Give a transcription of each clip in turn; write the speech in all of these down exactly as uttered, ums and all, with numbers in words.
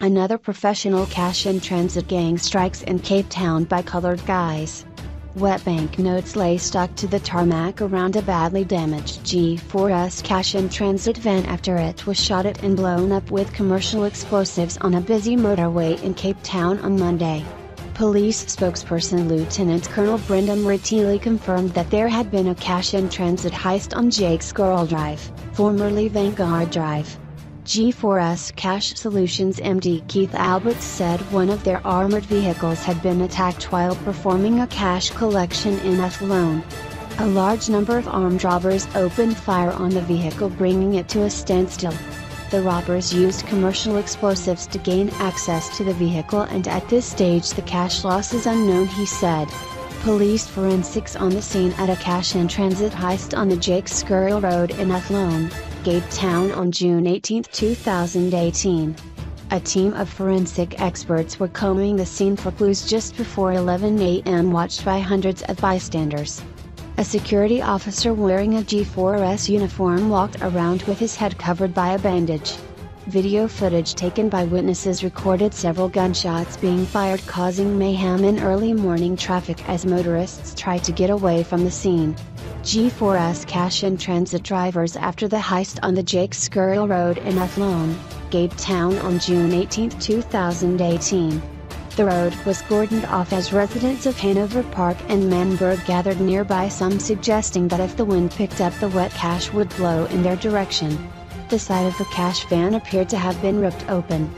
Another professional cash-in-transit gang strikes in Cape Town by colored guys. Wet banknotes lay stuck to the tarmac around a badly damaged G four S cash-in-transit van after it was shot at and blown up with commercial explosives on a busy motorway in Cape Town on Monday. Police spokesperson Lieutenant Colonel Brenda Muridili confirmed that there had been a cash-in-transit heist on Jakes Gerwel Drive, formerly Vanguard Drive. G four S Cash Solutions M D Keith Alberts said one of their armored vehicles had been attacked while performing a cash collection in Athlone. A large number of armed robbers opened fire on the vehicle, bringing it to a standstill. The robbers used commercial explosives to gain access to the vehicle, and at this stage the cash loss is unknown, he said. Police forensics on the scene at a cash-in-transit heist on the Jakes Gerwel Road in Athlone, Cape Town on June eighteenth two thousand eighteen. A team of forensic experts were combing the scene for clues just before eleven A M watched by hundreds of bystanders. A security officer wearing a G four S uniform walked around with his head covered by a bandage. Video footage taken by witnesses recorded several gunshots being fired, causing mayhem in early morning traffic as motorists tried to get away from the scene. G four S cash-in-transit drivers after the heist on the Jakes Gerwel Road in Athlone, Cape Town on June eighteenth two thousand eighteen. The road was cordoned off as residents of Hanover Park and Manberg gathered nearby, some suggesting that if the wind picked up, the wet cash would blow in their direction. The side of the cash van appeared to have been ripped open.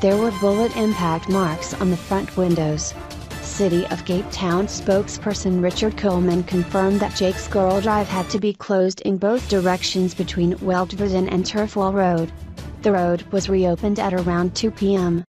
There were bullet impact marks on the front windows. City of Cape Town spokesperson Richard Coleman confirmed that Jakes Gerwel Drive had to be closed in both directions between Weltevreden and Turfwall Road. The road was reopened at around two P M